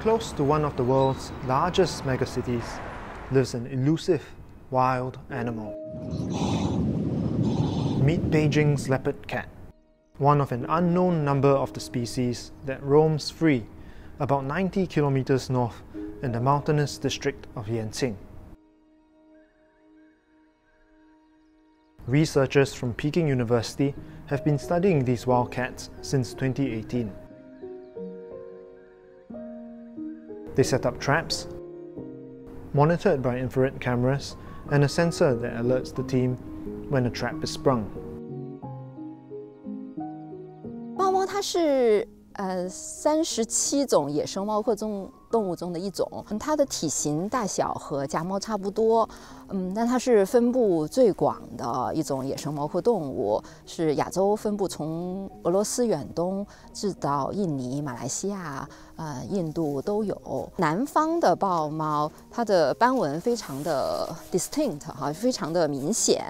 close to one of the world's largest megacities, lives an elusive wild animal. Meet Beijing's leopard cat, one of an unknown number of the species that roams free about 90 kilometers north in the mountainous district of Yanqing. Researchers from Peking University have been studying these wild cats since 2018. They set up traps, monitored by infrared cameras and a sensor that alerts the team when a trap is sprung. 猫猫它是37种野生猫科动物中的一种，它的体型大小和家猫差不多，但它是分布最广的一种野生猫科动物，是亚洲分布从俄罗斯远东至到印尼、马来西亚、印度都有。南方的豹猫，它的斑纹非常的 distinct 哈，非常的明显，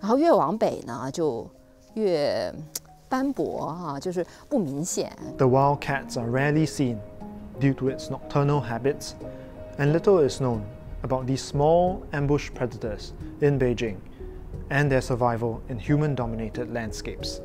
然后越往北呢就越 The wild cats are rarely seen due to its nocturnal habits, and little is known about these small ambush predators in Beijing and their survival in human-dominated landscapes.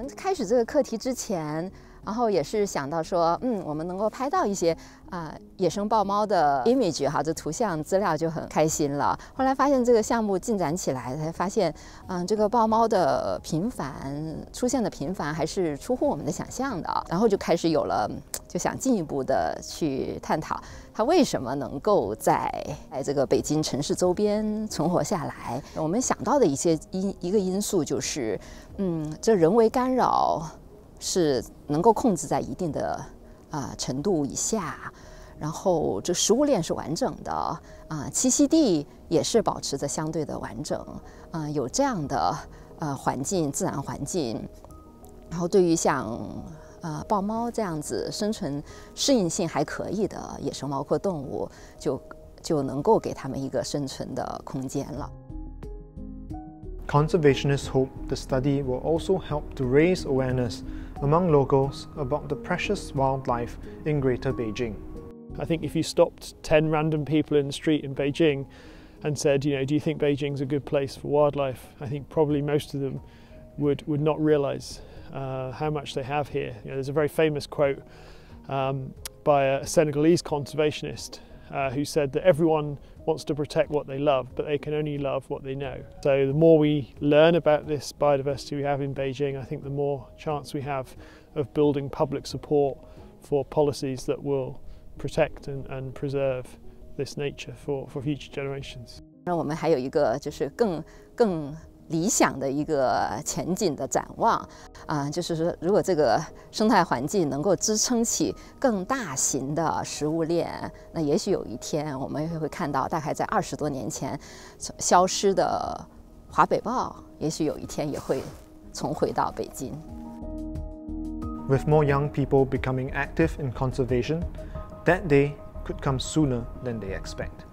In Conservationists hope the study will also help to raise awareness among locals about the precious wildlife in Greater Beijing. I think if you stopped 10 random people in the street in Beijing and said, you know, do you think Beijing's a good place for wildlife? I think probably most of them would not realise how much they have here. You know, there's a very famous quote by a Senegalese conservationist who said that everyone wants to protect what they love, but they can only love what they know. So the more we learn about this biodiversity we have in Beijing, I think the more chance we have of building public support for policies that will protect and preserve this nature for future generations. 理想的一个前景的展望，就是说，如果这个生态环境能够支撑起更大型的食物链，那也许有一天我们会看到，大概在20多年前消失的华北豹，也许有一天也会重回到北京。With more young people becoming active in conservation, that day could come sooner than they expect.